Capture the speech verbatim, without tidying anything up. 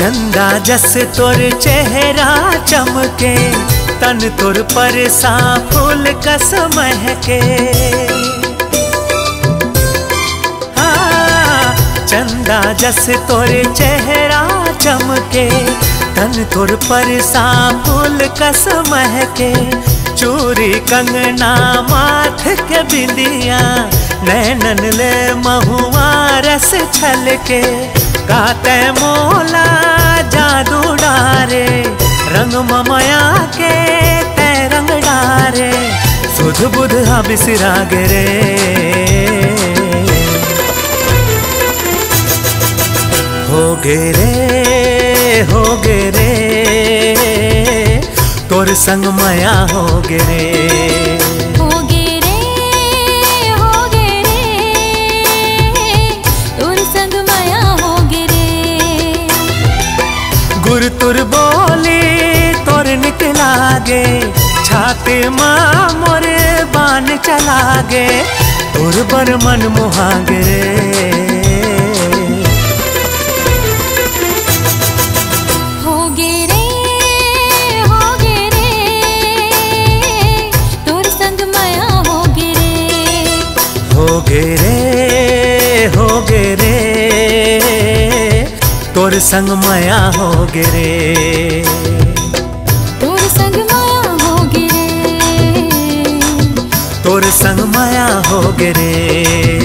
चंदा जस तोर चेहरा चमके, तन तोर पर सा फूल कस महके। चंदा जस तोर चेहरा चमके, तन तोर पर सा फूल कस महके। चूरी कंगना माथ के बिंदिया, नैनन ले महुआ रस छलके। गाते मोला जादू डारे, रंग ममया के तै रंग डारे। सुध बुध हा बिसरा गे रे, होगे रे होगे रे, तोर संग माया होगे रे। गुर तुर बोले तोर निकला गे, छाते माँ मोरे बान चला गे। तोर बर मन मुहागे होगे रे, होगे रे, तोर संग माया होगे रे। होगे रे, होगे रे, तोर संग माया होगे रे। तोर संग माया होगे रे, तोर संग माया होगे रे।